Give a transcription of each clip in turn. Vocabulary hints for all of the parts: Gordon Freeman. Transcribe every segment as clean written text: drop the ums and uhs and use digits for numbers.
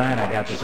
glad I got this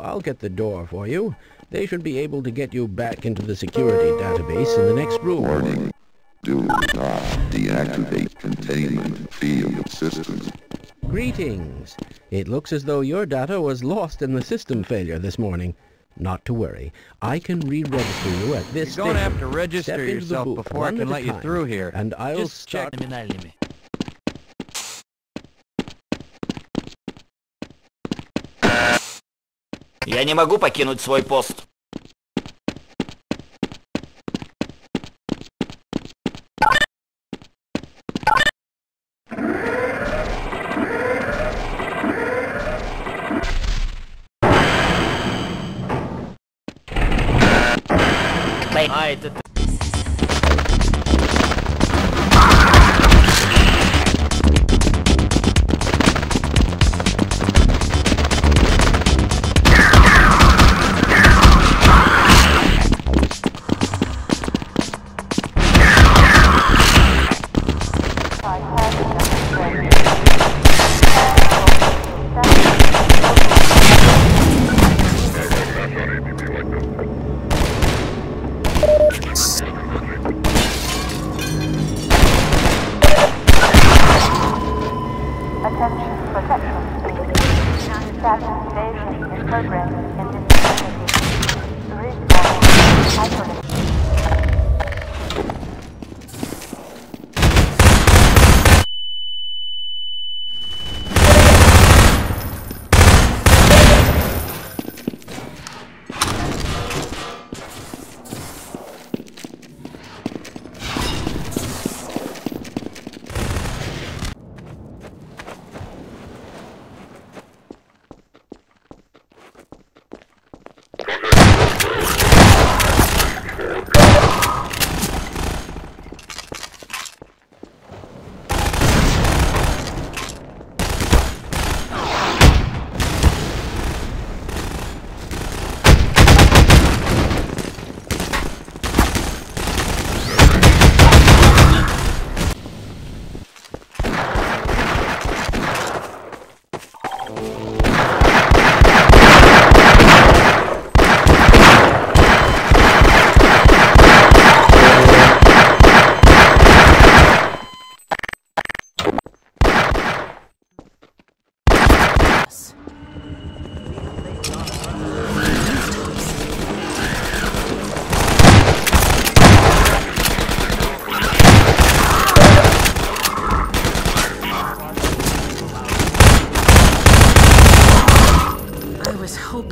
I'll get the door for you. They should be able to get you back into the security database in the next room. Warning. Do not deactivate containment field systems. Greetings. It looks as though your data was lost in the system failure this morning. Not to worry. I can re-register you at this station. You're going to have to register yourself before I can let you through here. And I'll just check the minute limit. Я не могу покинуть свой пост. А, это ты.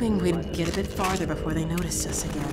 We'd get a bit farther before they noticed us again.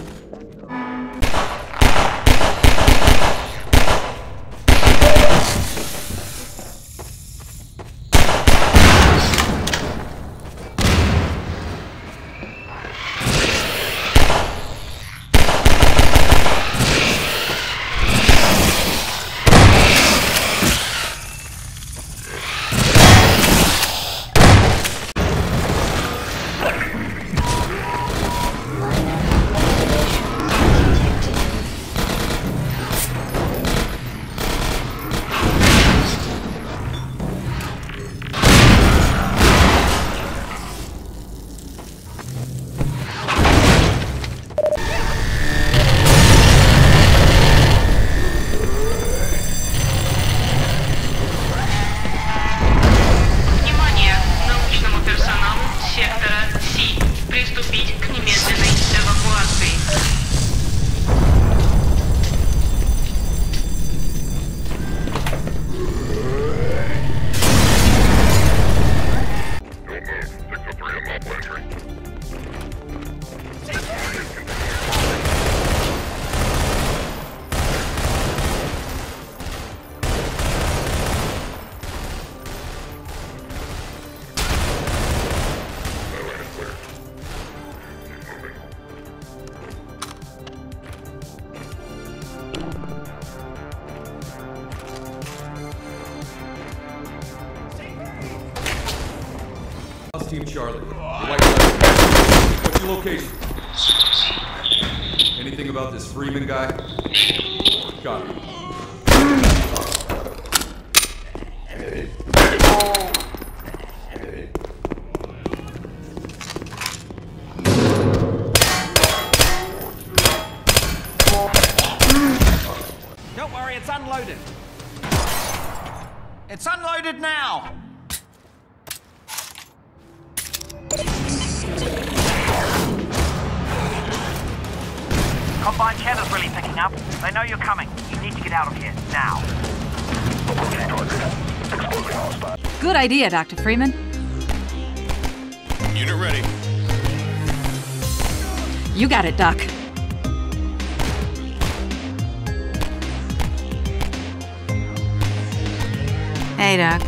Team Charlie. What's your location? Anything about this Freeman guy? Got it. Don't worry, it's unloaded. It's unloaded now. Combined channel's really picking up. They know you're coming. You need to get out of here, now. Good idea, Dr. Freeman. Unit ready. You got it, Doc. Hey, Doc.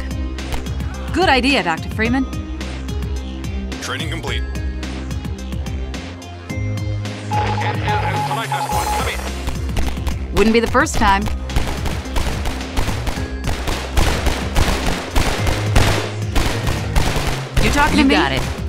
Good idea, Dr. Freeman. Training complete. Wouldn't be the first time. You talking to me? You got it.